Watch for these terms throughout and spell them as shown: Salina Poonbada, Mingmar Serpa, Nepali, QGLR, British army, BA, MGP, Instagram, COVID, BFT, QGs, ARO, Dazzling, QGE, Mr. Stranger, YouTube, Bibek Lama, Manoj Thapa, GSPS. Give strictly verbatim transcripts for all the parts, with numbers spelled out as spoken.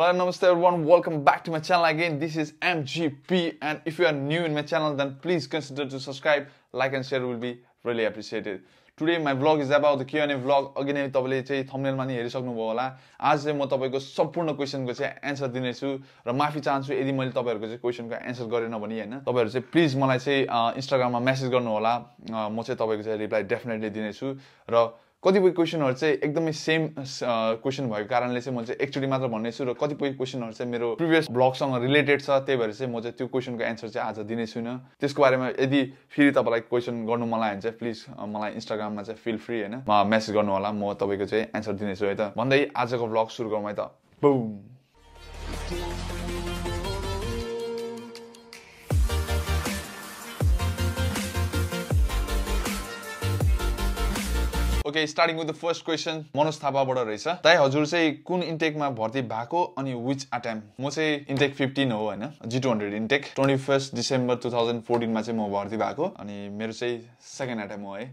Hello and namaste everyone, welcome back to my channel again. This is M G P, and if you are new in my channel then please consider to subscribe, like and share will be really appreciated. Today my vlog is about the Q and A vlog. Again, tapaile chahi thumbnail ma ni herisaknu bhayo hola. Aaj chahi ma tapaiko sampurna question ko chahi answer dine chu ra maafi chahanchu yadi maile tapaihharuko chahi question ko answer garena bhani haina. Tapaihharu chahi please malai chahi Instagram ma message garnu hola. Ma chahi tapaiko chahi reply definitely dine chu ra कतिपय क्वेशनहरु चाहिँ एकदमै same question भएको कारणले चाहिँ म चाहिँ एकचोटी मात्र भन्ने छु र कतिपय क्वेशनहरु चाहिँ मेरो प्रिभियस ब्लग सँग रिलेटेड छ, त्यही भएर चाहिँ म चाहिँ त्यो क्वेशनको आन्सर चाहिँ आज दिने छुइनँ। त्यसको बारेमा यदि फेरि तपाईलाई क्वेशन गर्नु मलाई हुन्छ प्लिज मलाई इन्स्टाग्राम मा चाहिँ फिल फ्री हैन म मेसेज गर्नु होला, म तपाईको चाहिँ आन्सर दिने छु है त भन्दै आजको ब्लग सुरु गरौँ है त। Boom Okay, starting with the first question. Manoj Thapa bada rahecha. Dai हजुर चाहिँ कुन intake मा भर्ती भएको अनि which attempt? म चाहिँ intake fifteen हो हैन, G two hundred intake twenty-first December two thousand fourteen मा चाहिँ म भर्ती भएको अनि मेरो चाहिँ second attempt हो है।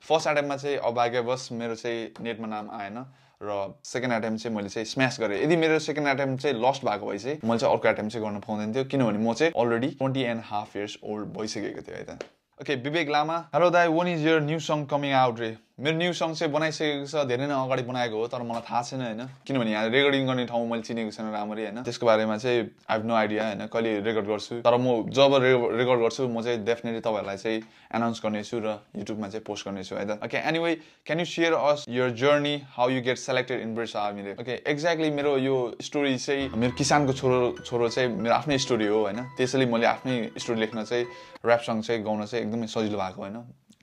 First attempt मा चाहिँ अभाग्यवश मेरो चाहिँ नेट मा नाम आएन र second attempt चाहिँ मैले चाहिँ smash गरे। यदि मेरो second attempt चाहिँ lost भएको भए चाहिँ मैले चाहिँ अर्को attempt चाहिँ गर्न पाउँदैन थियो किनभने म चाहिँ already twenty and half years old भइसकेको थिएँ है त। Okay, Bibek Lama. Hello Dai, when is your new song coming out रे? मेरो न्यू सङ चाहिँ बनाइसकेको छ, धेरै नै अगाडि बनाएको हो तर मलाई थाहा छैन हैन, किनभने यहाँ रेकर्डिङ गर्ने ठाउँ मैले चिनेको छैन राम्ररी हैन। त्यसको बारेमा चाहिँ आई हैव नो आइडिया हैन कहिले रेकर्ड गर्छु, तर म जब रेकर्ड गर्छु म चाहिँ डेफिनेटली तपाईहरुलाई चाहिँ अनाउन्स गर्नेछु र YouTube मा चाहिँ पोस्ट गर्नेछु है त। Okay anyway, can you share us your journey how you get selected in ब्रिट्सा? हामीले ओके एक्ज्याक्टली मेरो यो स्टोरी चाहिँ मेरो किसानको छोरो छोरो चाहिँ मेरो आफ्नै स्टोरी हो हैन, त्यसैले मैले आफ्नै स्टोरी लेख्न चाहिँ र्याप सङ चाहिँ गाउन चाहिँ एकदमै सजिलो भएको हैन।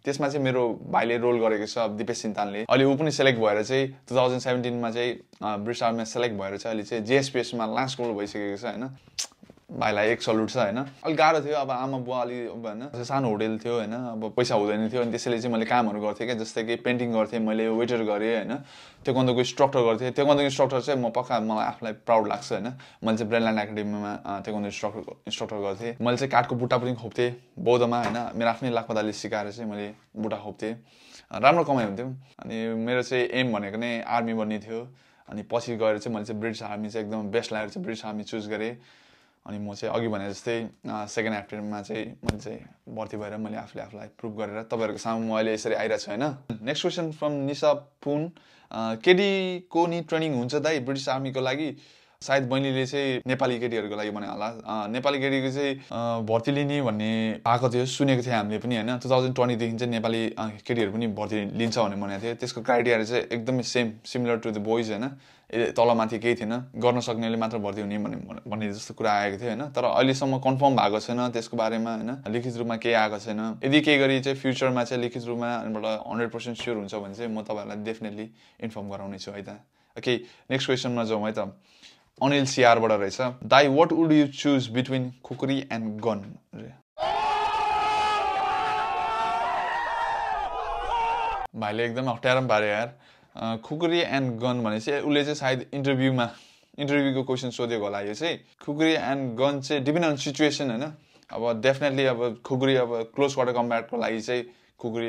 त्यसमा चाहिँ मेरो भाइले रोल गरेको छ दिपेश सिन्तानले, अहिले उ पनि सेलेक्ट भएर चाहिँ twenty seventeen मा चाहिँ ब्रिसार्टमा सेलेक्ट भएर चाहिँ अहिले चाहिँ G S P S मा लास्ट गोल भइसकेको छ हैन। भाइलाई एक सल्युट छ हैन। अलि गाह्रो थियो, अब आमा बुवा अलि हैन सानो होटल थियो हैन, अब पैसा हुँदैन थियो अनि त्यसैले चाहिँ मैले कामहरु गर्थे के जस्तै कि पेन्टिङ गर्थे, मैले वेटर गरे हैन, त्यो गन्दको स्ट्रक्चर गर्थे। त्यो गन्दको स्ट्रक्चर चाहिँ म पक्का मलाई आफुलाई प्राउड लाग्छ हैन। मैले चाहिँ ब्रेनलाइन एकाडेमीमा त्यो गन्दको स्ट्रक्चर स्ट्रक्चर गर्थे, मैले चाहिँ काठको बुटा पनि खोप्थे बौद्धमा हैन, मेरो आफ्नै लाखपदाले सिकाएर चाहिँ मैले बुटा खोप्थे, राम्रो कमाइ हुन्थ्यो। अनि मेरो चाहिँ एम भनेको नै आर्मी बन्ने थियो अनि पछि गएर चाहिँ मैले चाहिँ ब्रिटिश आर्मी चाहिँ एकदम बेस्ट लागेर चाहिँ ब्रिटिश आर्मी चुज गरे अनि म चाहिँ अघि भने जस्तै सेकेन्ड एप्टेम्बरमा चाहिँ मैले चाहिँ भर्ती भएर मैले आफूले आफूलाई प्रुभ गरेर तपाईँहरूको सामु म अहिले यसरी आइरहेको छु हैन। Next question from Nisha Pun. KD को नि ट्रेनिङ हुन्छ दाइ ब्रिटिस आर्मीको लागि? सायद बहिनीले चाहिँ नेपाली केटीहरूको लागि भने होला, नेपाली केटीको चाहिँ भर्ती लिने भन्ने आएको थियो, सुनेको थिएँ हामीले पनि हैन। two thousand twenty देखि चाहिँ नेपाली केटीहरू पनि भर्ती लिन्छ भन्ने भनेको थियो। त्यसको क्राइटेरिया चाहिँ एकदमै same similar to the boys हैन, तलमाथि केही थिएन, गर्न सक्नेले मात्र भर्ती हुने भन्ने भन्ने जस्तो कुरा आएको थियो हैन। तर अहिलेसम्म कन्फर्म भएको छैन त्यसको बारेमा हैन, लिखित रूपमा केही आएको छैन। यदि केही गरी चाहिँ फ्युचरमा चाहिँ लिखित रूपमा one hundred percent स्योर हुन्छ भने चाहिँ म तपाईहरुलाई डेफिनेटली इन्फर्म गराउने छु है त। ओके नेक्स्ट क्वेसनमा जाउँ है त। अनिल सीआर बाट रहेछ। दाइ what would you choose between khukuri and gun? भाइले एकदम अप्ठ्यारो पारे यार। खुकुरी एन्ड गन भनेपछि उले चाहिँ सायद इन्टरभ्यूमा इन्टरभ्यूको क्वेसन सोधेको होला यो चाहिँ। खुकुरी एन्ड गन चाहिँ डिपेन्ड अन सिचुएसन हैन। अब डेफिनेटली अब खुकुरी अब क्लोज क्वार्टर कम्ब्याटको लागि चाहिँ खुकुरी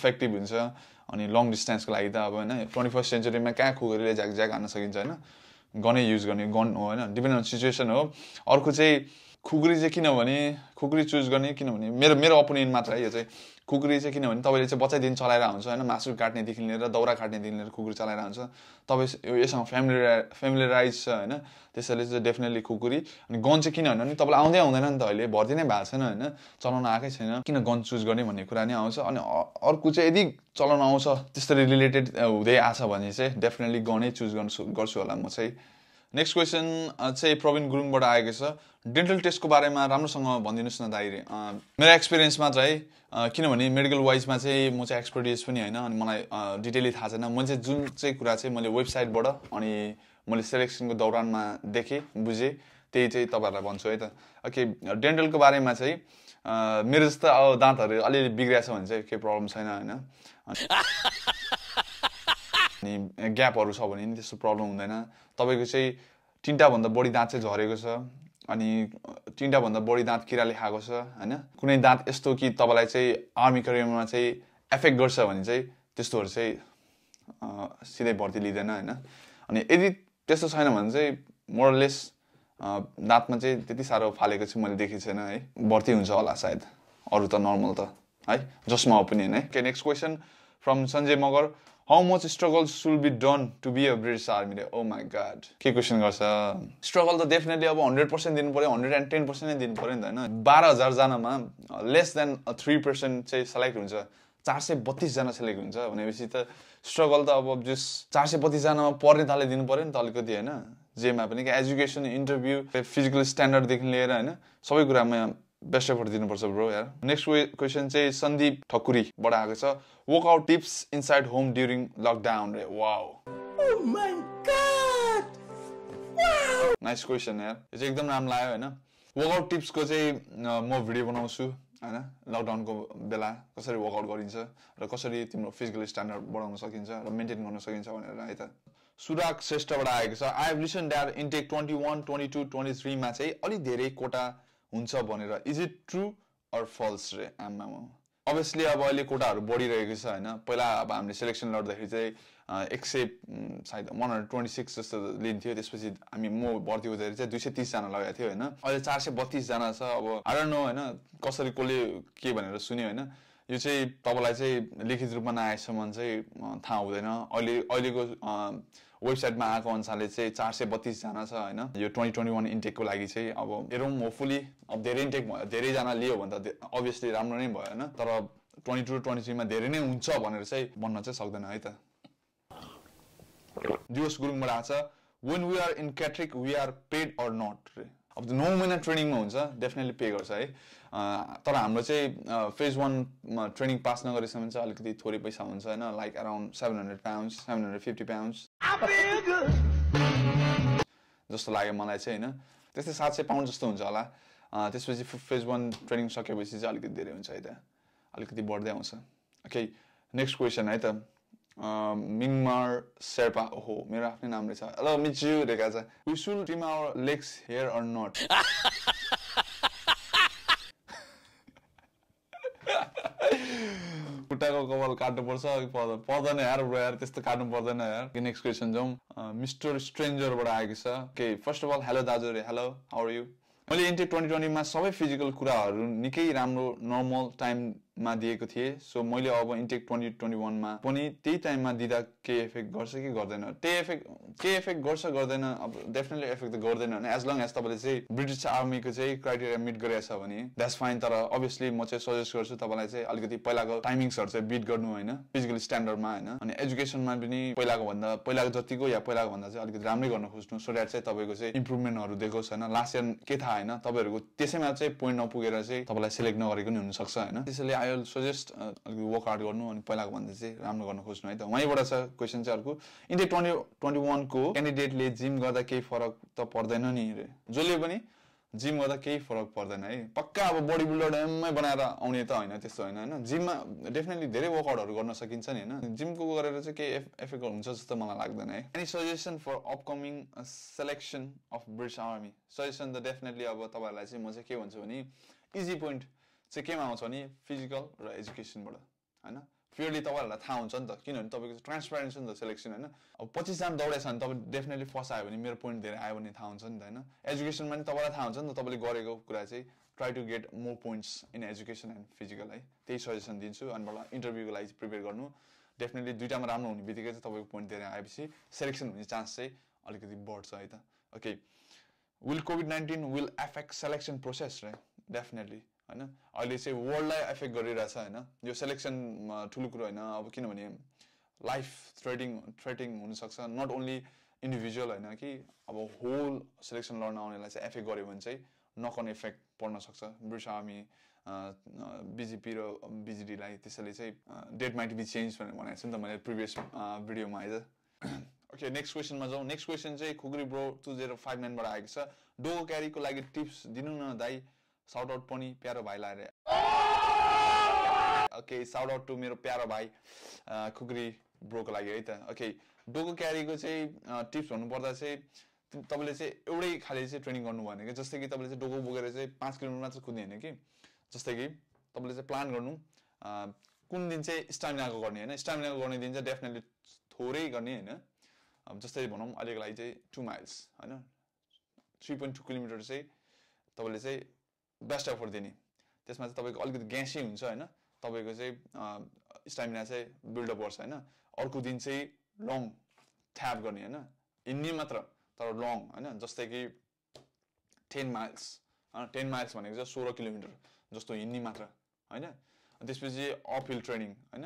इफेक्टिभ हुन्छ अनि लङ डिस्टेन्सको लागि त अब हैन ट्वेन्टी फर्स्ट सेन्चुरीमा कहाँ खुकुरीले ज्याक ज्याक हान्न सकिन्छ हैन, गनै युज गर्ने गन हो हैन, डिपेन्ड अन सिचुएसन हो। अर्को चाहिँ खुकुरी चाहिँ किनभने खुकुरी चुज गर्ने किनभने मेरो मेरो ओपिनियन मात्र है यो चाहिँ। खुकुरी चाहिँ किनभने तपाईले चाहिँ बच्चा दिन चलाएर आउँछ हैन, मासु काट्नेदेखि लिएर दौरा काट्नेदेखि लिएर खुकुरी चलाएर आउँछ, तपाईँ यससँग फ्यामिली फ्यामिलिराइज छ हैन, त्यसैले चाहिँ डेफिनेटली खुकुरी। अनि गन चाहिँ किन हैन भने तपाईलाई आउँदै आउँदैन नि त, अहिले भर्ती नै भएको छैन हैन, चलाउन आएकै छैन, किन गन चुज गर्ने भन्ने कुरा नै आउँछ। अनि अर्को चाहिँ यदि चलाउन आउँछ त्यसरी रिलेटेड हुँदै आछ भने चाहिँ डेफिनेटली गनै चुज गर्छु गर्छु होला म चाहिँ। नेक्स्ट क्वेसन चाहिँ प्रवीण गुरुङ बाट आएको छ। डेन्टल टेस्टको बारेमा राम्रोसँग भनिदिनुस् न दाइ रे। मेरो एक्सपिरियन्स मात्र है, किनभने मेडिकल वाइजमा चाहिँ म चाहिँ एक्सपर्टिज पनि होइन अनि मलाई डिटेली थाहा छैन। मैले चाहिँ जुन चाहिँ कुरा चाहिँ मैले वेबसाइटबाट अनि मैले सेलेक्सनको दौरानमा देखेँ बुझेँ त्यही चाहिँ तपाईहरुलाई भन्छु है त। ओके डेन्टलको बारेमा चाहिँ मेरो जस्तो अब दाँतहरु अलिअलि बिग्रिया छ भने चाहिँ केही प्रब्लम छैन हैन, अनि ग्यापहरु छ भने नि त्यस्तो प्रब्लम हुँदैन। तपाईको चाहिँ तीनटा भन्दा बढी दाँत चाहिँ झरेको छ अनि तीनटा भन्दा बढी दाँत किराले खाएको छ हैन, कुनै दाँत यस्तो कि तपाईलाई चाहिँ आर्मी करियरमा चाहिँ एफेक्ट गर्छ भने चाहिँ त्यस्तोहरु चाहिँ सिधै भर्ती लिदैन हैन। अनि यदि त्यस्तो छैन भने चाहिँ more or less दाँतमा चाहिँ त्यति साह्रो फालेको चाहिँ मैले देखे छैन है भर्ती हुन्छ होला सायद अरु त नर्मल त है जसमा ओपिनियन है के next question from Sanjay Magar how much struggle should be done to be a British army रे ओ माय गॉड के क्वेशन गर्छ स्ट्रगल त डेफिनेटली अब one hundred percent दिनु पर्यो one hundred ten percent नै दिनु पर्यो नि त हैन twelve thousand जनामा लेस देन three percent चाहिँ सेलेक्ट हुन्छ four hundred thirty-two जना सेलेक्ट हुन्छ भनेपछि त स्ट्रगल त अब जस four hundred thirty-two जनामा पर्ने ताले दिनु पर्यो नि त अलिकति हैन जेमा पनि के एजुकेसन इन्टरभ्यु फिजिकल स्ट्यान्डर्ड देखि लिएर हैन सबै कुरामा बेस्ट एफर्ट दिनु पर्छ ब्रो यार नेक्स्ट क्वेशन चाहिँ संदीप ठकुरी बडा आएको छ workout tips inside home during lockdown रे wow oh my god wow nice question यार यो चाहिँ एकदम राम्रो लाग्यो हैन वर्कआउट टिप्स को चाहिँ म भिडियो बनाउँछु हैन लकडाउन को बेला कसरी वर्कआउट गरिन्छ र कसरी तिम्रो फिजिकल स्ट्यान्डर्ड बढाउन सकिन्छ र मेन्टेन गर्न सकिन्छ भनेर है त सुराग श्रेष्ठ बडा आएको छ I have listen that intake twenty-one, twenty-two, twenty-three मा चाहिँ अलि धेरै कोटा हुन्छ भनेर is it true or false रे आमा obviously अब अहिले कोटाहरु बढिरहेको छ हैन पहिला अब हामीले सिलेक्सन लड्दाखेरि चाहिँ one hundred twenty-six जस्तो लिन्थ्यो त्यसपछि हामी म भर्ती हुँदाखेरि चाहिँ two hundred thirty जना लगाएको थियो हैन अहिले four hundred thirty-two जना छ अब I don't know हैन कसरी कोले के भनेर सुन्यो हैन यो चाहिँ तपाईलाई चाहिँ लिखित रूपमा नआएसम्म चाहिँ थाहा हुँदैन अहिले अहिलेको वेबसाइटमा आएको अनुसारले चाहिँ four hundred thirty-two जना छ हैन यो twenty twenty-one इन्टेक को लागि चाहिँ अब हेरौं होपफुली अब धेरै इन्टेक भयो धेरै जना लियो भन्दा obviously राम्रो नै भयो हैन तर twenty-two twenty-three मा धेरै नै हुन्छ भनेर चाहिँ भन्न चाहिँ सक्दैन है त दिवस गुरुङ मा आछ when we are in Catrick we are paid or not अब त नौ महिना ट्रेनिंग मा हुन्छ डेफिनेटली पे गर्छ है तर हाम्रो चाहिँ फेज one मा ट्रेनिंग पास नगरेसम्म चाहिँ अलिकति थोरै पैसा हुन्छ हैन like around seven hundred pounds seven hundred fifty pounds जस्तो लाग्यो मलाई चाहिँ हैन त्यस्तै seven hundred pounds जस्तो हुन्छ होला त्यसपछि फेज one ट्रेनिंग सकेपछि चाहिँ अलिकति धेरै हुन्छ है त अलिकति बढ्दै आउँछ ओके नेक्स्ट क्वेशन है त Mingmar Serpa. Oh, my real name is. Hello, meet you, Rekaza. We should trim our legs here or not? Putta ko kabal kaatnu parcha pada pada na yaar bro yaar testo kaatnu pardaina yaar next question jaum Mr. Stranger bada aeko cha okay first of all hello daju re hello how are you मैले intake twenty twenty मा सबै physical कुराहरु निकै राम्रो normal time मा दिएको थिए so मैले अब इन्टेक twenty twenty-one मा पनि त्यही टाइम मा दिदा के इफेक्ट गर्छ कि गर्दैन ते इफेक्ट के इफेक्ट गर्छ गर्दैन अब डेफिनेटली इफेक्ट त गर्दैन हैन एज लङ एज तपाईले चाहिँ ब्रिटिश आर्मी को चाहिँ क्राइटेरिया मिट गरेछ भने दैट्स फाइन तर obviously म चाहिँ सजेस्ट गर्छु तपाईलाई चाहिँ अलिकति पहिलाको टाइमिंग्सहरु चाहिँ बीट गर्नु हैन फिजिकल स्ट्यान्डर्ड मा हैन अनि एजुकेसन मा पनि पहिलाको भन्दा पहिलाको जतिको या पहिलाको भन्दा चाहिँ अलिकति राम्रै गर्न खोज्नु सो दैट चाहिँ तपाईको चाहिँ इम्प्रुभमेन्टहरु देखोस् हैन लास्ट इयर के थाहा हैन तपाईहरुको त्यसैमा चाहिँ पॉइन्ट नपुगेर चाहिँ तपाईलाई सिलेक्ट नगरेको नि हुन सक्छ हैन त्यसैले I will suggest work out गर्नु अनि पहिलाको भन्दा चाहिँ राम्रो गर्न खोज्नु है त वहीबाट छ क्वेशन चाहिँ अर्को इन्टेक twenty twenty-one को क्यान्डिडेटले जिम गर्दा केही फरक त पर्दैन नि रे जसले पनि जिम गर्दा केही फरक पर्दैन है पक्का अब बॉडी बिल्डर एममै बनाएर आउने त हैन त्यस्तो हैन हैन जिममा डेफिनेटली धेरै वर्कआउटहरु गर्न सकिन्छ नि हैन जिमको गरेर चाहिँ के इफेक्ट हुन्छ जस्तो मलाई लाग्दैन है any suggestion for upcoming selection of British army suggestion त डेफिनेटली अब तपाईहरुलाई चाहिँ म चाहिँ के भन्छु भने इजी पोइन्ट चाहिँ केमा आउँछ नि फिजिकल र एजुकेसन बाट हैन क्लियरली तपाईहरुलाई थाहा हुन्छ नि त किनभने तपाईको ट्रान्सपेरेन्ट छ नि त सिलेक्सन हैन अब twenty-five जना दौडेछ नि तपाई डेफिनेटली फर्स्ट आयो भने मेरो पोइन्ट धेरै आयो भने थाहा हुन्छ नि त हैन एजुकेसन मा नि तपाईलाई थाहा हुन्छ नि त तपाईले गरेको कुरा चाहिँ try to get more points in education and physical है त्यही सजेसन दिन्छु अनि मलाई इन्टरभ्यु को लागि प्रिपेयर गर्नु डेफिनेटली दुईटामा राम्रो हुनेबित्तिकै चाहिँ तपाईको पोइन्ट धेरै आएपछि सिलेक्सन हुने चान्स चाहिँ अलिकति बढ्छ है त okay will covid nineteen will affect selection process रे डेफिनेटली हैन अहिले चाहिँ वर्ल्ड लाई अफेक्ट गरिरहेछ हैन यो सिलेक्सन ठूलो कुरा हैन अब किनभने लाइफ थ्रेटिङ थ्रेटिङ हुन सक्छ नट ओन्ली इन्डिभिजुअल हैन कि अब होल सिलेक्सन लड्न आउनेलाई चाहिँ अफेक्ट गर्यो भने चाहिँ नक अन इफेक्ट पर्न सक्छ ब्रिटिश आर्मी बीजेपी र बीजेडी लाई त्यसैले चाहिँ डेट माइट बी चेन्ज भनेर भनेको छु नि त मैले प्रिभियस भिडियोमा आइज ओके नेक्स्ट क्वेशनमा जाऊ नेक्स्ट क्वेशन चाहिँ Khugari bro two zero five nine बाट आएको छ डोगो क्यारी को लागि टिप्स दिनु न दाइ Shout out pani pyaro bhai lai re. Okay, shout out to mero pyaro bhai Kugri Bro ko lagi hai ta. Okay, dogo carry ko chahi tips bhannu parda chahi tapaile chahi एउटै खाली चाहिँ training गर्नु भनेको जस्तै कि तपाईले चाहिँ डोगो बोकेर चाहिँ five किलोमिटर मात्र कुद्ने हैन कि जस्तै कि तपाईले चाहिँ प्लान गर्नु कुन दिन चाहिँ स्टामिना को गर्ने हैन स्टामिना को गर्ने दिन चाहिँ डेफिनेटली थोरै गर्ने हैन अब जस्तै भनौं अहिलेको लागि चाहिँ two miles हैन three point two kilometers say tabale say best effort dine त्यसमा चाहिँ तपाईको अलिकति ग्यासी हुन्छ हैन तपाईको चाहिँ स्टामिना चाहिँ बिल्ड अप गर्छ हैन अर्को दिन चाहिँ लङ ट्याप गर्ने हैन इन्नी मात्र तर लङ हैन जस्तै कि ten miles हैन ten miles भनेको चाहिँ सोह्र किलोमिटर जस्तो हिन्नी मात्र हैन अनि त्यसपछि अपहिल ट्रेनिङ हैन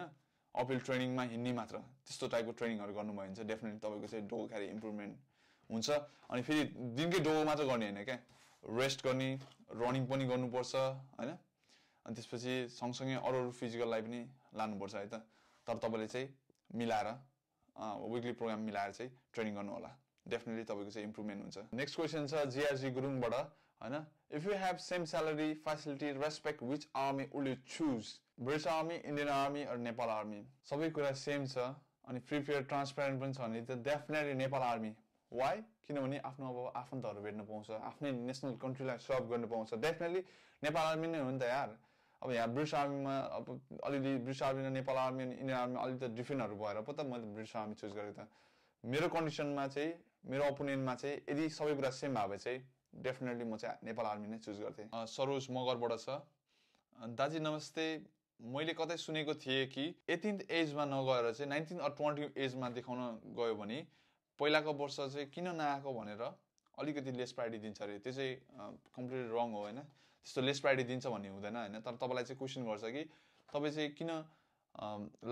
अपहिल ट्रेनिङमा हिन्नी मात्र त्यस्तो टाइपको ट्रेनिङहरु गर्नु भयो भने चाहिँ डेफिनेटली तपाईको चाहिँ डोगो खाली इम्प्रुभमेन्ट हुन्छ अनि फेरि दिनकै डोगो मात्र गर्ने हैन के रेस्ट गर्ने रनिङ पनि गर्नुपर्छ हैन अनि त्यसपछि सँगसँगै अरू फिजिकल लाइफ पनि लानुपर्छ है त तर तपाईले चाहिँ मिलाएर वीकली प्रोग्राम मिलाएर चाहिँ ट्रेनिङ गर्नु होला डेफिनेटली तपाईको चाहिँ इम्प्रुभमेन्ट हुन्छ नेक्स्ट क्वेशन छ जीआरजी गुरुङ बाट हैन if you have same salary facility respect which army would you choose British army Indian army or Nepal army सबै कुरा सेम छ अनि फ्री फेयर ट्रान्सपेरेन्ट पनि छ नि त डेफिनेटली नेपाल आर्मी Why? किनभने आफ्नो अब आफन्तहरु भेट्न पाउँछ आफ्नै नेशनल कन्ट्रीलाई सर्भ गर्न पाउँछ डेफिनेटली नेपाल आर्मी नै हो नि त यार अब यहाँ ब्रिटिश आर्मीमा अब अलिअलि ब्रिटिश आर्मी र नेपाल आर्मी अनि इन्डियन आर्मी अलि त डिफरेन्टहरु भएर पो त मैले ब्रिटिश आर्मी चुज गरेँ त मेरो कन्डिसनमा चाहिँ मेरो ओपोनेन्टमा चाहिँ यदि सबै कुरा सेम भए चाहिँ डेफिनेटली म चाहिँ नेपाल आर्मी नै चुज गर्थे सरोज मगरबाट छ दाजी नमस्ते मैले कतै सुनेको थिए कि eighteenth एजमा नगएर चाहिँ nineteenth अर twentieth एजमा देखाउन गयो भने पहिलाको वर्ष चाहिँ किन नआएको भनेर अलिकति लेस प्रायोरिटी दिन्छ रे त्यो चाहिँ कम्प्लिटली रङ हो हैन त्यस्तो लेस प्रायोरिटी दिन्छ भन्ने हुँदैन हैन तर तपाईलाई चाहिँ क्वेशन गर्छ कि तपाई चाहिँ किन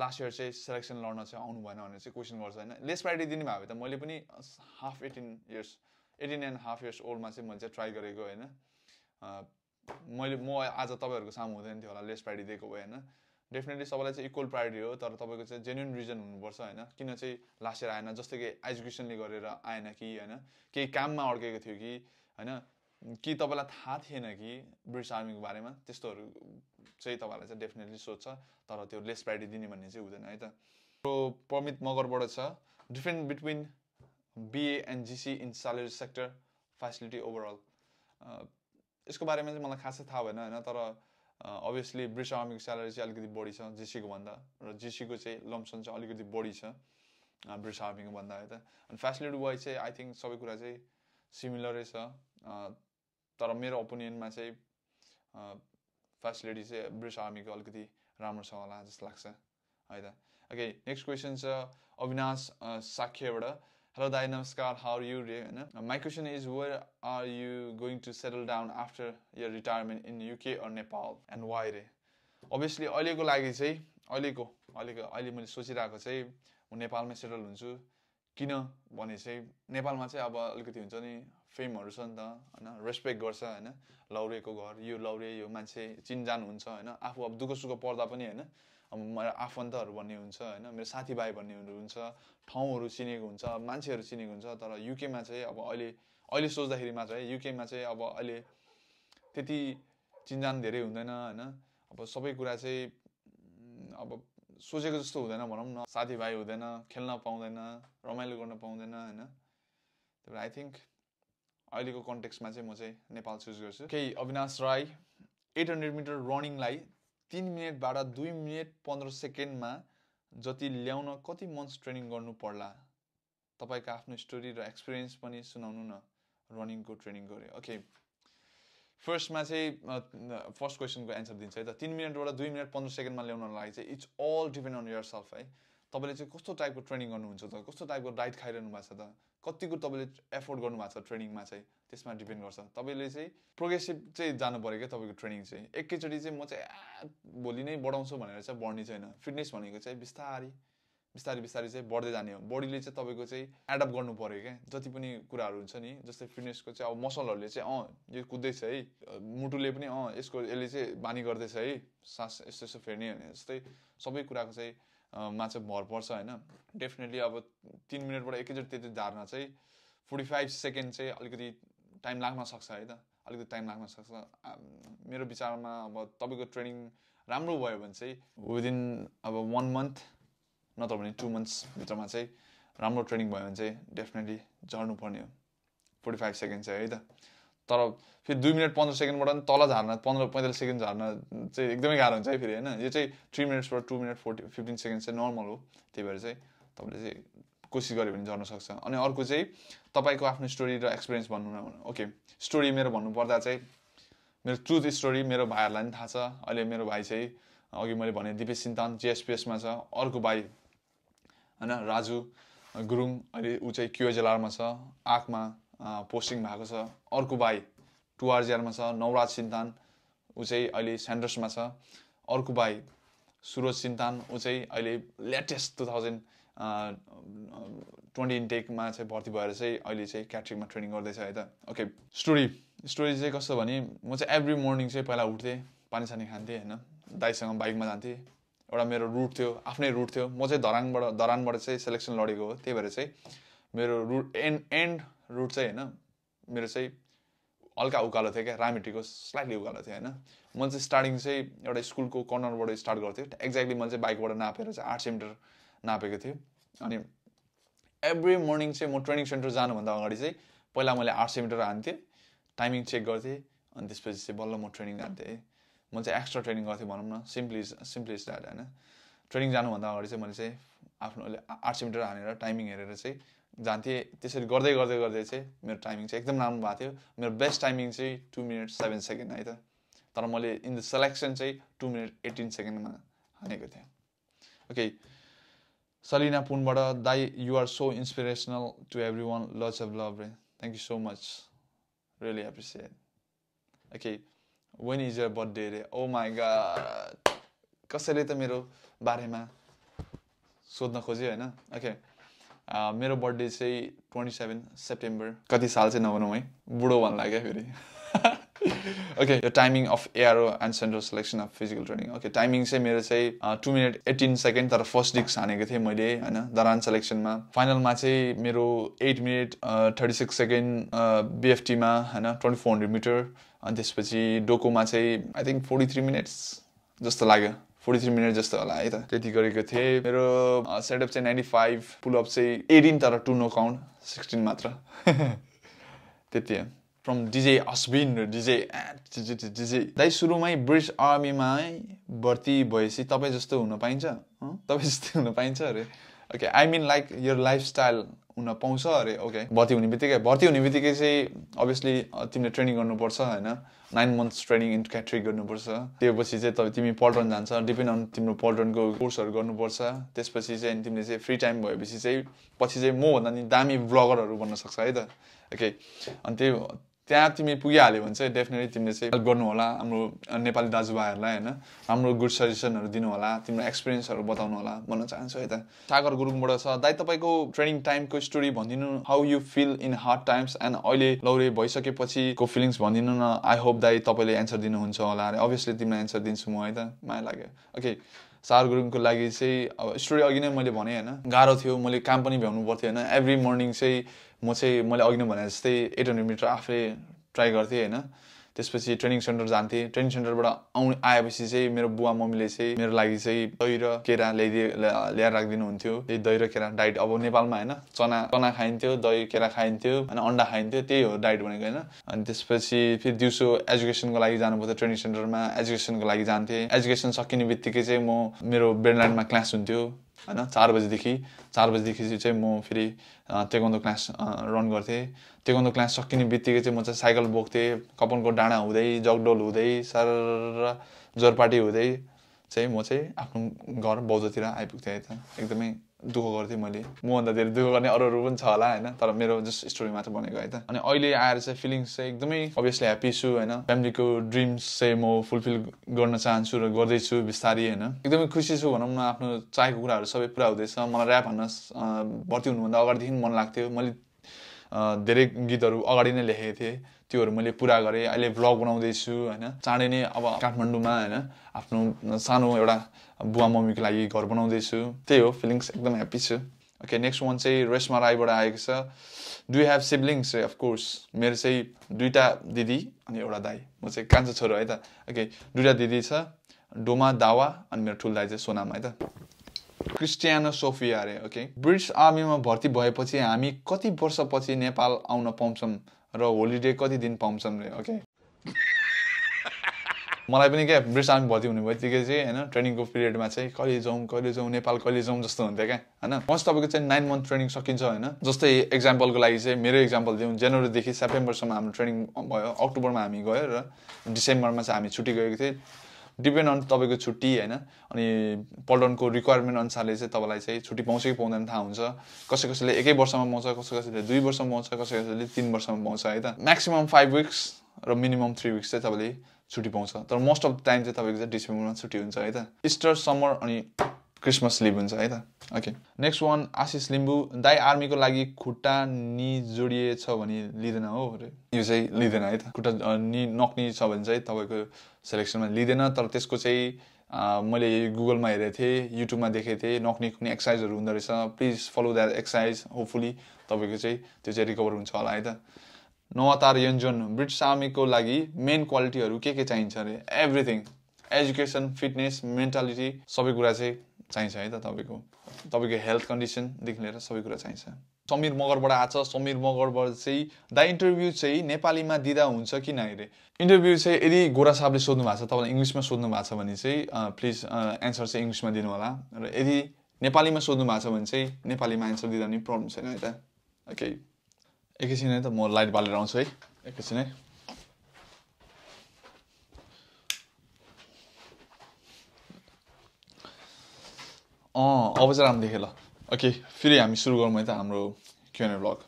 लास्ट इयर चाहिँ सिलेक्सन लड्न चाहिँ आउनु भएन भनेर चाहिँ क्वेशन गर्छ हैन लेस प्रायोरिटी दिने भए त मैले पनि half eighteen years eighteen and half years old मा चाहिँ मैले चाहिँ ट्राई गरेको हैन मैले म आज तपाईहरुको सामु हुँदैन थियो होला लेस प्रायोरिटी दिएको भए हैन Definitely, सबैलाई चाहिँ इक्वल प्रायोरिटी हो तर तपाईको चाहिँ जेन्युइन रिजन हुनुपर्छ हैन किन चाहिँ लास्ट इयर आएन जस्तै कि एजुकेशनले गरेर आएन कि हैन केही काममा अड्केको थियो कि हैन के तपाईलाई थाहा थिएन कि ब्रिटिश आर्मीको बारेमा त्यस्तोहरु चाहिँ तपाईलाई चाहिँ डेफिनेटली सोध्छ तर त्यो लेस प्रायोरिटी दिने भन्ने चाहिँ हुँदैन है त सो प्रमित मगरबाट छ difference between BA and GC in salary sector facility overall यसको बारेमा चाहिँ मलाई खासै थाहा भएन हैन तर obviously British Army को salary चाहिँ अलिकति बढी छ जीसी को भन्दा र जीसी को चाहिँ लम्पसन चाहिँ अलिकति बढी छ British Army को भन्दा है त अनि facility wise चाहिँ I think सबै कुरा चाहिँ similar छ तर मेरो opinion मा चाहिँ facility चाहिँ British Army को अलिकति राम्रो छ होला जस्तो लाग्छ है त ओके नेक्स्ट क्वेशन छ अविनाश साखेवाडा हेलो दाइ नमस्कार हाउ आर यु हैन my question is where are you going to settle down after your retirement in UK or Nepal and why रे obviously अहिलेको लागि चाहिँ अहिलेको अहिलेको अहिले मैले सोचिरहेको चाहिँ म नेपालमै सेटल हुन्छु किन भने चाहिँ नेपालमा चाहिँ अब अलिकति हुन्छ नि फेमहरु छ नि त हैन रेस्पेक्ट गर्छ हैन लौरेको घर यो लौरे यो मान्छे चिनजान हुन्छ हैन आफू अब दुःख सुख पर्दा पनि हैन मेरो आफन्तहरु भन्ने हुन्छ हैन मेरो साथीभाइ भन्ने हुन्छ ठाउँहरु चिनेको हुन्छ मान्छेहरु चिनेको हुन्छ तर युके मा चाहिँ अब अहिले अहिले सोच्दाखेरि मात्र है युके मा चाहिँ अब अहिले त्यति चिनजान धेरै हुँदैन हैन अब सबै कुरा चाहिँ अब सोचेको जस्तो हुँदैन भनौं न साथीभाइ हुँदैन खेल्न पाउँदैन रमाइलो गर्न पाउँदैन हैन त्यही भएर आई थिंक अहिलेको कन्टेक्स्टमा चाहिँ म चाहिँ नेपाल चुज गर्छु केही Avinash Rai eight hundred meter running लाई three मिनेटबाट दुई मिनेट पन्ध्र सेकेन्डमा जति ल्याउन कति मन्थ्स ट्रेनिङ गर्नु पर्ला तपाईको आफ्नो स्टोरी र एक्सपीरियन्स पनि सुनाउनु न रनिङको ट्रेनिङ गरे ओके फर्स्टमा चाहिँ फर्स्ट क्वेशनको आन्सर दिन्छ है त three मिनेटबाट दुई मिनेट पन्ध्र सेकेन्डमा ल्याउनको लागि चाहिँ it's all depend on yourself है तपाईले चाहिँ कस्तो टाइपको ट्रेनिङ गर्नुहुन्छ त कस्तो टाइपको डाइट खाइरहनु भएको छ त कतिको तपाईले एफोर्ड गर्नु भएको छ ट्रेनिङमा चाहिँ त्यसमा डिपेन्ड गर्छ तपाईले चाहिँ प्रोग्रेसिभ चाहिँ जानु पर्यो के तपाईको ट्रेनिङ चाहिँ एकैचोटी चाहिँ म चाहिँ भोलि नै बढाउँछु भनेर चाहिँ बढ्ने छैन फिटनेस भनेको चाहिँ बिस्तारी बिस्तारी बिस्तारी चाहिँ बढ्दै जाने हो बडीले चाहिँ तपाईको चाहिँ एडप्ट गर्नु पर्यो के जति पनि कुराहरु हुन्छ नि जस्तै फिटनेसको चाहिँ अब मसलहरुले चाहिँ अ यो कुद्दै छ है मुटुले पनि अ यसको यसले चाहिँ बानी गर्दै छ है सास यस्तो यस्तो फेर्ने भने जस्तै सबै कुराको चाहिँ मा चाहिँ भर पर्छ हैन डेफिनेटली अब three मिनेटबाट एकैचोटी त्यति धार्न चाहिँ forty-five सेकेन्ड चाहिँ अलिकति टाइम लाग्न सक्छ है त अलिकति टाइम लाग्न सक्छ मेरो विचारमा अब तपाईको ट्रेनिङ राम्रो भयो भने चाहिँ विदिन अब one month नत्र भने two months भित्रमा चाहिँ राम्रो ट्रेनिङ भयो भने चाहिँ डेफिनेटली झर्नु पर्ने हो forty-five सेकेन्ड चाहिँ है त तर फेरि दुई मिनेट पन्ध्र सेकेन्डबाट नि तल झार्न पन्ध्र पैँतालिस सेकेन्ड झार्न चाहिँ एकदमै गाह्रो हुन्छ है फेरि हैन यो चाहिँ three मिनेट्सबाट two मिनेट forty fifteen सेकेन्ड चाहिँ नर्मल हो त्यही भएर चाहिँ तपाईले चाहिँ कोशिश गरे भने जर्न सक्छ अनि अर्को चाहिँ तपाईको आफ्नो स्टोरी र एक्सपीरियन्स भन्नु न ओके स्टोरी मेरो भन्नु पर्दा चाहिँ मेरो ट्रुथ स्टोरी मेरो भाइहरुलाई नि थाहा छ अहिले मेरो भाइ चाहिँ अघि मैले भने दिपेश सिन्तान जीएसपीएस मा छ अर्को भाइ हैन राजु गुरुङ अहिले उ चाहिँ क्यूजीएलआर मा छ आकमा पोस्टिङ भएको छ अर्को भाइ टुआरजीआर मा छ नवराज सिन्तान उ चाहिँ अहिले सेन्डर्स मा छ अर्को भाइ सुरज सिन्तान उ चाहिँ अहिले latest two thousand twenty intake मा चाहिँ भर्ती भएर चाहिँ अहिले चाहिँ क्याटरिङमा ट्रेनिङ गर्दै छ है त ओके स्टोरी स्टोरी चाहिँ कस्तो भने म चाहिँ एभ्री मर्निङ चाहिँ पहिला उठ्थे पानी सानी खान्थे हैन दाइसँग बाइकमा जान्थे एउटा मेरो रुट थियो आफ्नै रुट थियो म चाहिँ धरानबाट धरानबाट चाहिँ सिलेक्सन लडेको हो त्यही भएर चाहिँ मेरो रुट एन्ड एन्ड रुट चाहिँ हैन मेरो चाहिँ हल्का उकालो थियो के रामिटीको स्लाइटली उकालो थियो हैन म चाहिँ स्टार्टिङ चाहिँ एउटा स्कुलको कर्नरबाट स्टार्ट गर्थ्यो एक्ज्याक्टली म चाहिँ बाइकबाट नापेर चाहिँ eight centimeters नापेको थियो अनि एभ्री मर्निङ चाहिँ म ट्रेनिङ सेन्टर जानु भन्दा अगाडि चाहिँ पहिला मैले eight centimeters हान्थे टाइमिङ चेक गर्थे अनि त्यसपछि चाहिँ बल्ल म ट्रेनिङ जान्थे म चाहिँ एक्स्ट्रा ट्रेनिङ गर्थे भनौं न सिम्पली सिम्पली स्टार्ट हैन ट्रेनिङ जानु भन्दा अगाडि चाहिँ मैले चाहिँ आफ्नोले eight centimeters हानेर टाइमिङ हेरेर चाहिँ जान्थे त्यसरी गर्दै गर्दै गर्दै चाहिँ मेरो टाइमिङ चाहिँ एकदम राम्रो भएको थियो मेरो बेस्ट टाइमिङ चाहिँ two minutes seven seconds आइ त तर मैले इन द सिलेक्सन चाहिँ two minutes eighteen seconds मा हानेको थिए okay Salina Poonbada, Dai, you are so inspirational to everyone. Lots of love. Thank you so much. Really appreciate it. Okay. When is your birthday? Oh my god. कसैले त मेरो बारेमा सोध्न खोज्यो हैन? Okay. अ मेरो बर्थडे चाहिँ twenty-seventh September. कति साल चाहिँ नभनौ है. बुढो भन्न लाग्यो फेरि. Okay, your timing of A R O and central selection of physical training. Okay, timing say मेरो say uh, two minutes eighteen seconds तर first digs हानेको थिए मैले हैन दरान selection मा final मा चाहिँ मेरो eight minutes thirty-six seconds uh, B F T मा हैन twenty-four hundred meter अनि त्यसपछि डोको मा चाहिँ I think forty-three minutes जस्तो लाग्यो forty-three minutes जस्तो होला है त त्यति गरेको थिए मेरो set up चाहिँ ninety-five pull up चाहिँ eighteen तर two no count sixteen मात्र त्यति हो From D J Asbin, D J D J. दाइ सुरुमै ब्रिटिश आर्मीमा भर्ती भएपछि तपाई जस्तो हुन पाइन्छ? ह? तपाई जस्तो हुन पाइन्छ अरे? Okay, I mean like your lifestyle हुन पाउँछ अरे? ओके, भर्ती हुनेबित्तिकै भर्ती हुनेबित्तिकै चाहिँ obviously तिमीले ट्रेनिङ गर्नुपर्छ हैन? nine months training in catering गर्नुपर्छ। त्यसपछि चाहिँ तब तिमी पल्टन जान्छ, डिपेन्ड अन तिम्रो पल्टनको कोर्सहरु गर्नुपर्छ। त्यसपछि चाहिँ तिमीले चाहिँ फ्री टाइम भएपछि चाहिँ पछि चाहिँ म भन्दा नि दामी ब्लगरहरु बन्न सक्छ है त। ओके, अनि त्यो त्यहाँ तिमी पुगिहाल्यो भने चाहिँ डेफिनेटली तिमीले चाहिँ हेल्प गर्नु होला हाम्रो नेपाली दाजुभाइहरुलाई हैन राम्रो गुड सजेशनहरु दिनु होला तिम्रो एक्सपीरियन्सहरु बताउनु होला भन्न चाहन्छु है त सागर गुरुङबाट छ दाइ तपाईको ट्रेनिङ टाइमको स्टोरी भनिदिनु how you feel in hard times and अहिले लौरे भइसकेपछिको फिलिंग्स भनिदिनु न आई होप दाइ तपाईले एन्सर दिनु हुन्छ होला अरे obviously तिमीलाई एन्सर दिन्छु म है त मलाई लाग्यो ओके सागर गुरुङको लागि चाहिँ अब स्टोरी अघि नै मैले भने हैन गाह्रो थियो मैले काम पनि भ्याउनु पर्थ्यो हैन एभ्री मर्निङ चाहिँ म चाहिँ मैले अघि नै भने जस्तै eight hundred meter आफै ट्राई गर्थे हैन त्यसपछि ट्रेनिङ सेन्टर जान्थे ट्रेनिङ सेन्टरबाट आउने आएपछि चाहिँ मेरो बुवा मम्मीले चाहिँ मेरो लागि चाहिँ दही र केरा ल्याइदिए ल्याएर राखिदिनु हुन्थ्यो त्यही दही र केरा डाइट अब नेपालमा हैन चना चना खाइन्थ्यो दही केरा खाइन्थ्यो अनि अन्डा खाइन्थ्यो त्यही हो डाइट भनेको हैन अनि त्यसपछि फेरि दिउँसो एजुकेसनको लागि जानुपर्थ्यो ट्रेनिङ सेन्टरमा एजुकेसनको लागि जान्थे एजुकेसन सकिनेबित्तिकै चाहिँ म मेरो बेडलाइनमा क्लास हुन्थ्यो हैन four बजेदेखि four बजेदेखि चाहिँ म फेरि टेक्वान्डो क्लास रन गर्थे टेक्वान्डो क्लास सकिनेबित्तिकै चाहिँ म चाहिँ साइकल बोक्थे कपनको डाँडा हुँदै जगडोल हुँदै सर जोरपाटी हुँदै चाहिँ म चाहिँ आफ्नो घर बौद्धतिर आइपुग्थे है त एकदमै दुःख गर्थे मैले म भन्दा धेरै दुःख गर्ने अरूहरु पनि छ होला हैन तर मेरो जस्ट स्टोरी मात्र बनेको है त अनि अहिले आएर चाहिँ फिलिंग्स चाहिँ एकदमै obviously ह्यापी छु हैन फ्यामिलीको ड्रीम्स चाहिँ म फुलफिल गर्न चाहन्छु र गर्दै छु बिस्तारै हैन एकदमै खुसी छु भनौं न आफ्नो चाहेको कुराहरु सबै पूरा हुँदैछ मलाई र्‍याप भन्न भर्ती हुनु भन्दा अगाडि देखिन मन लाग्थ्यो मैले धेरै गीतहरु अगाडि नै लेखेको थिए त्योहरु मैले पूरा गरे अहिले भ्लग बनाउँदै छु हैन चाँडै नै अब काठमाडौँमा हैन आफ्नो सानो एउटा बुवा मम्मीको लागि घर बनाउँदै छु त्यही हो फिलिंग्स एकदम ह्यापी छु ओके नेक्स्ट वान चाहिँ रेशमा राईबाट आएको छ do you have siblings of course मेरो चाहिँ दुईटा दिदी अनि एउटा दाइ म चाहिँ कान्छो छोरो है त ओके दुईटा दिदी छ डोमा दावा अनि मेरो ठुलो दाइ चाहिँ सोनाम है त क्रिस्टियानो सोफिया रे ओके ब्रिटिश आर्मीमा भर्ती भएपछि हामी कति वर्षपछि नेपाल आउन पाउँछम र होलिडे कति दिन पाउँछम रे ओके मलाई पनि के ब्रिसाङ भर्ती हुने भएतिकै चाहिँ हैन ट्रेनिङको पिरियडमा चाहिँ कहिले जाउँ कहिले जाउँ नेपाल कहिले जाउँ जस्तो हुन्थ्यो के हैन मोस्ट तपाईको चाहिँ nine month ट्रेनिङ सकिन्छ हैन जस्तै एक्जाम्पलको लागि चाहिँ मेरो एक्जाम्पल दिउँ जनवरी देखि सेप्टेम्बर सम्म हाम्रो ट्रेनिङ भयो अक्टोबरमा हामी गयो र डिसेम्बरमा चाहिँ हामी छुट्टी गएको थिए डिपेन्ड अन तपाईको छुट्टी हैन अनि पल्टनको रिक्वायरमेन्ट अनुसारले चाहिँ तपाईलाई चाहिँ छुट्टी पाउँछ कि पाउँदैन थाहा हुन्छ कसै कसैले एकै वर्षमा पाउँछ कसै कसैले दुई वर्षमा पाउँछ कसै कसैले तीन वर्षमा पाउँछ है त maximum five weeks र minimum three weeks चाहिँ तपाईले छुट्टी पाउँछ तर मोस्ट अफ द टाइम चाहिँ तपाईको चाहिँ डिसेम्बरमा छुट्टी हुन्छ है त इस्टर समर अनि क्रिसमस लिभ हुन्छ है त ओके नेक्स्ट वान आसिस लिम्बु दाइ आर्मी को लागि खुट्टा नि जोडिएछ भने लिदैन हो रे यो चाहिँ लिदैन है त खुट्टा नि नक्नी छ भने चाहिँ तपाईको सेलेक्सनमा लिदैन तर त्यसको चाहिँ मैले गुगलमा हेरे थिए युट्युबमा देखे थिए नक्नी कुनै एक्सरसाइजहरु हुन्छ रहेछ please follow that exercise hopefully तपाईको चाहिँ त्यो चाहिँ रिकभर हुन्छ होला है त नवतार यन्जन ब्रिटिस आर्मीको लागि मेन क्वालिटीहरु के के चाहिन्छ रे एभ्रीथिङ एजुकेसन फिटनेस मेन्टालिटी सबै कुरा चाहिँ चाहिन्छ है त तपाईको तपाईको हेल्थ कन्डिसन देखि लिएर सबै कुरा चाहिन्छ समीर मगरबाट आछ समीर मगरबाट चाहिँ द इन्टरभ्यु चाहिँ नेपालीमा दिदा हुन्छ कि नै रे इन्टरभ्यु चाहिँ यदि गोरा साहबले सोध्नु भएको छ तपाईले इंग्लिशमा सोध्नु भएको छ भने चाहिँ प्लिज आन्सर चाहिँ इंग्लिशमा दिनु होला र यदि नेपालीमा सोध्नु भएको छ भने चाहिँ नेपालीमा आन्सर दिदा पनि प्रब्लम छैन है त ओके एकैछिन है त म लाइट बालेर आउँछु है एकैछिन है अ अब चाहिँ राम्रो देखे ल ओके फेरि हामी सुरु गरौँ है त हाम्रो क्युएनए ब्लग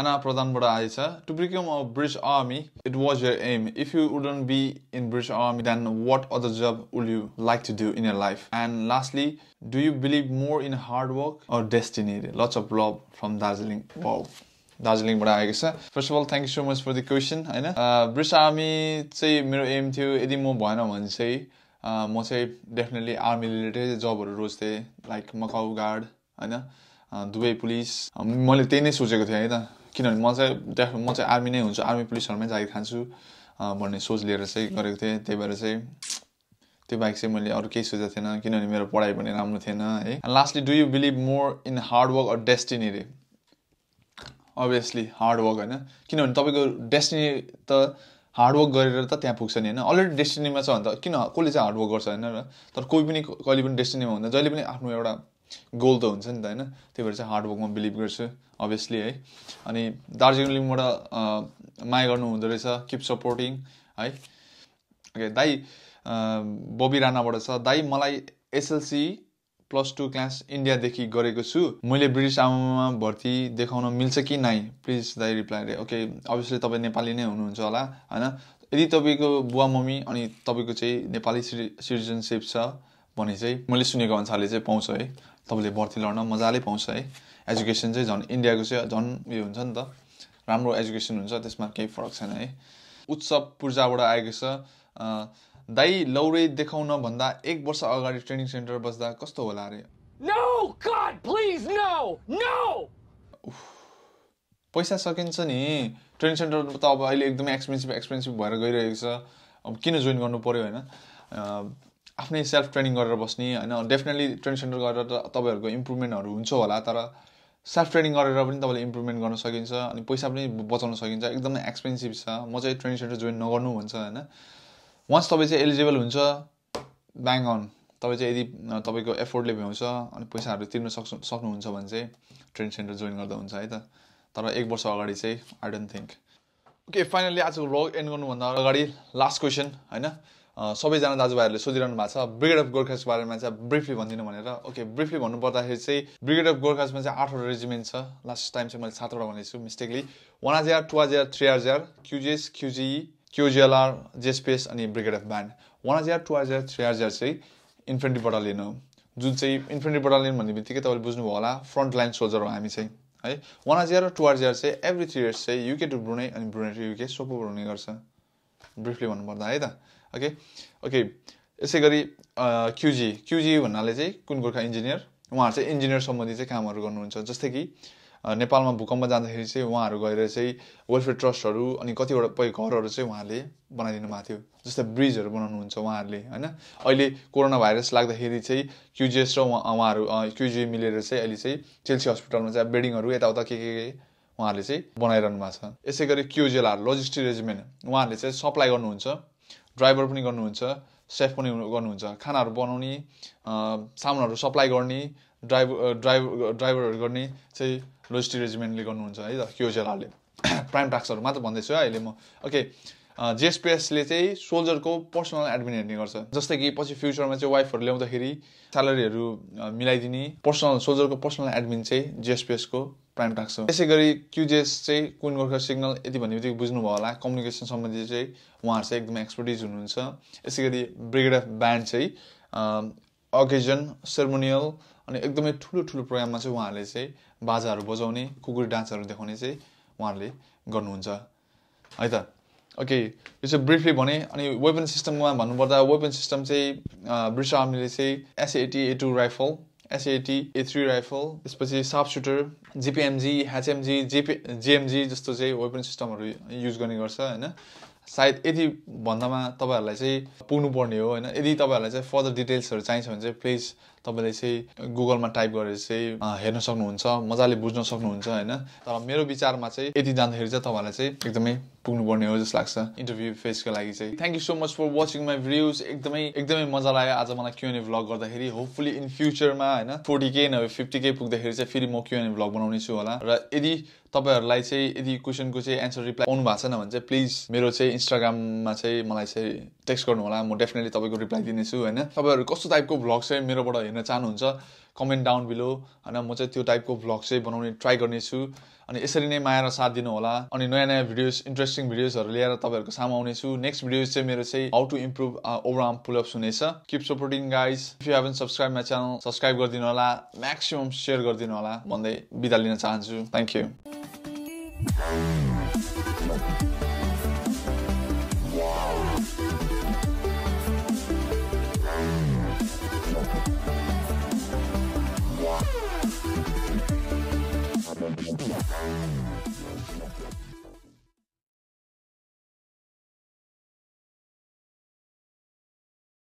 आना प्रधानबाट आएछ to become a British army it was your aim if you wouldn't be in British army then what other job would you like to do in your life and lastly do you believe more in hard work or destiny lots of love from Darjeeling wow Dazzling bada aeko cha first of all thank you so much for the question हैन British army चाहिँ मेरो am थियो यदि म भएन भने चाहिँ म चाहिँ डेफिनेटली आर्मी रिलेटेड जबहरु रोज्थे लाइक मकाउ गार्ड हैन दुबई पुलिस मैले त्यही नै सोचेको थिए है त किनभने म चाहिँ म चाहिँ आर्मी नै हुन्छु आर्मी पुलिसहरुमै जागिर खान्छु भन्ने सोच लिएर चाहिँ गरेको थिए त्यही भएर चाहिँ त्यो बाहेक चाहिँ मैले अरु केही सोचेको थिएन किनभने मेरो पढाइ पनि राम्रो थिएन है lastly do you believe more in hard work or destiny रे obviously hard work हैन किनभने तपाईको डेस्टिनी त हार्ड वर्क गरेर त त्यहाँ पुग्छ नि हैन अलरेडी डेस्टिनीमा छ भने त किन कसले चाहिँ हार्ड वर्क गर्छ हैन र तर कोही पनि कहिले पनि डेस्टिनीमा हुँदैन जहिले पनि आफ्नो एउटा गोल त हुन्छ नि त हैन त्यही भएर चाहिँ हार्ड वर्कमा बिलिभ गर्छु obviously है अनि दार्जिलिङबाट माया गर्नु हुँदै रहेछ कीप सपोर्टिङ है ओके दाइ बबी राणाबाट छ दाइ मलाई SLC plus two class India देखि गरेको छु मैले ब्रिटिश आर्मीमा भर्ती देखाउन मिल्छ कि नै प्लिज दाइ रिप्लाई रे ओके obviously तपाई नेपाली नै हुनुहुन्छ होला हैन यदि तपाईको बुवा मम्मी अनि तपाईको चाहिँ नेपाली सिटिजनशिप छ भने चाहिँ मैले सुनेको अनुसारले चाहिँ पाउँछ है तपाईले भर्ती लड्न मजाले पाउँछ है एजुकेसन चाहिँ जन इन्डियाको चाहिँ जन यो हुन्छ नि त राम्रो एजुकेसन हुन्छ त्यसमा केही फरक छैन है उत्सव पूर्जाबाट आएको छ दाइ लौरे देखाउन भन्दा एक वर्ष अगाडि ट्रेनिङ सेन्टर बस्दा कस्तो होला रे no God please no no पैसा सकिन्छ नि ट्रेनिङ सेन्टर त अब अहिले एकदमै एक्सपेन्सिभ एक्सपेन्सिभ भएर गइरहेको छ अब किन जोइन गर्नु पर्यो हैन आफ्नै सेल्फ ट्रेनिङ गरेर बस्नी हैन डेफिनेटली ट्रेनिङ सेन्टर गरेर त तपाईहरुको इम्प्रुभमेन्टहरु हुन्छ होला तर सेल्फ ट्रेनिङ गरेर पनि तपाईले इम्प्रुभमेन्ट गर्न सकिन्छ अनि पैसा पनि बचाउन सकिन्छ एकदमै एक्सपेन्सिभ छ म चाहिँ ट्रेनिङ सेन्टर जोइन नगर्नु भन्छ हैन Once तपाईं चाहिँ एलिजिबल हुन्छ bang on तपाईं चाहिँ यदि तपाईको एफोर्टले भ्याउँछ अनि पैसाहरु तिर्न सक्नु सक्नुहुन्छ भने चाहिँ ट्रेनिङ सेन्टर जोइन गर्दा हुन्छ है त तर एक वर्ष अगाडि चाहिँ I don't think okay finally आजको ब्लग एन्ड गर्नु भन्दा अगाडि लास्ट क्वेशन हैन सबैजना दाजुभाइहरुले सोधिरहनु भएको छ ब्रिगेड अफ गोर्खास बारेमा चाहिँ ब्रीफली भन्दिनु भनेर ओके ब्रीफली भन्नु पर्दाखेरि चाहिँ ब्रिगेड अफ गोर्खासमा चाहिँ आठवटा रेजिमेन्ट छ लास्ट टाइम चाहिँ मैले सातवटा भनेछु mistakenly one thousand two thousand three thousand Q G S Q G E Q G L R G S P S अनि brigade of band one thousand two thousand three thousand चाहिँ infantry battalion हो जुन चाहिँ infantry battalion भन्नेबित्तिकै तपाईले बुझ्नु भयो होला फ्रन्ट लाइन सोल्जर हो हामी चाहिँ है one thousand र two thousand चाहिँ एभ्री थ्री इयर्स चाहिँ युके टु ब्रुनाई अनि ब्रुनाई टु युके स्वप हुने गर्छ ब्रीफली भन्नुपर्दा है त ओके ओके यसैगरी क्यूजी क्यूजी भन्नाले चाहिँ कुन गोर्खा इन्जिनियर उहाँहरु चाहिँ इन्जिनियर सम्बन्धी चाहिँ कामहरु गर्नुहुन्छ जस्तै कि नेपालमा भूकम्प जाँदाखेरि चाहिँ उहाँहरु गएर चाहिँ वेलफेयर ट्रस्टहरु अनि कतिवटा पै घरहरु चाहिँ उहाँले बनाइदिनु भएको थियो जस्तै ब्रिजहरु बनाउनु हुन्छ उहाँहरुले हैन अहिले कोरोना भाइरस लाग्दाखेरि चाहिँ क्यूजीएस र उहाँहरु क्यूजी मिलेर चाहिँ अहिले चाहिँ चेल्सी अस्पतालमा चाहिँ बेडिङहरु यताउता के के उहाँहरुले चाहिँ बनाइरहनु भएको छ यसैगरी क्यूजीएलआर लजिस्टिक रेजिमेन्ट उहाँहरुले चाहिँ सप्लाई गर्नुहुन्छ ड्राइभर पनि गर्नुहुन्छ सेफ पनि गर्नुहुन्छ खानाहरु बनाउने सामानहरु सप्लाई गर्ने ड्राइभ ड्राइभरहरु गर्ने चाहिँ लजिस्टिक रेजिमेन्टले गर्नुहुन्छ है त क्यूजीएलआर ले प्राइम टास्कहरु मात्र भन्दै छु अहिले म ओके जीएसपीएस ले चाहिँ सोल्जर को पर्सनल एडमिन हेर्ने गर्छ जस्तै कि पछि फ्युचरमा चाहिँ वाइफहरु ल्याउँदाखेरि स्यालेरीहरु मिलाइदिने पर्सनल सोल्जर को पर्सनल एडमिन चाहिँ जीएसपीएस को प्राइम टास्क हो त्यसैगरी क्यूजीएस चाहिँ कुन गोर्खा सिग्नल यति भन्नेबित्तिकै बुझ्नु भयो होला कम्युनिकेसन सम्बन्धी चाहिँ उहाँहरु चाहिँ एकदम एक्सपर्टिज हुनुहुन्छ त्यसैगरी ब्रिगेड अफ ब्यान्ड चाहिँ ओकेजन सेरेमोनियल अनि एकदमै ठूलो ठूलो प्रोग्राममा चाहिँ उहाँहरुले चाहिँ बाजाहरु बजाउने कुकुर डान्सहरु देखाउने चाहिँ उहाँहरुले गर्नुहुन्छ है त ओके यो चाहिँ ब्रीफली भने अनि वेपन सिस्टममा भन्नुपर्दा वेपन सिस्टम चाहिँ ब्रिटिस आर्मीले चाहिँ SAT A two rifle SAT A three rifle त्यसपछि sharpshooter GPMG HMG GMG जस्तो चाहिँ वेपन सिस्टमहरु युज गर्ने गर्छ हैन सायद यदि भन्दामा तपाईहरुलाई चाहिँ पुग्नु पर्ने हो हैन यदि तपाईहरुलाई चाहिँ फर्दर डिटेल्सहरु चाहिन्छ भने चाहिँ प्लिज तपाईले चाहिँ गुगलमा टाइप गरेर चाहिँ हेर्न सक्नुहुन्छ मजाले बुझ्न सक्नुहुन्छ हैन तर मेरो विचारमा चाहिँ यति जान्दाखेरि चाहिँ तपाईहरुलाई चाहिँ एकदमै पुग्नु पर्ने हो जस्तो लाग्छ इन्टरभ्यु फेसको लागि चाहिँ thank you so much for watching my videos एकदमै एकदमै मजा लाग्यो आज मलाई क्यूएनए भ्लग गर्दाखेरि होपफुली इन फ्युचरमा हैन फोर्टी के नभए फिफ्टी के पुग्दाखेरि चाहिँ फेरि म क्यूएनए भ्लग बनाउने छु होला र यदि तपाईहरुलाई चाहिँ यदि क्वेशनको चाहिँ आन्सर रिप्लाई आउनु भएको छैन भने चाहिँ प्लिज मेरो चाहिँ इन्स्टाग्राममा चाहिँ मलाई चाहिँ टेक्स्ट गर्नु होला म डेफिनेटली तपाईको रिप्लाई दिनेछु हैन तपाईहरु कस्तो टाइपको भ्लग चाहिँ मेरोबाट हेर्न चाहनुहुन्छ कमेन्ट डाउन बिलो हैन म चाहिँ त्यो टाइपको भ्लग चाहिँ बनाउने ट्राई गर्नेछु अनि यसरी नै माया र साथ दिनु होला अनि नयाँ नयाँ भिडियोस इन्ट्रेस्टिङ भिडियोसहरु लिएर तपाईहरुको सामु आउने छु नेक्स्ट भिडियो चाहिँ मेरो चाहिँ how to improve overarm pullups हुनेछ keep supporting guys if you haven't subscribe my channel subscribe गर्दिनु होला म्याक्सिमम शेयर गर्दिनु होला भन्दै बिदा लिन चाहन्छु thank you We'll be right back.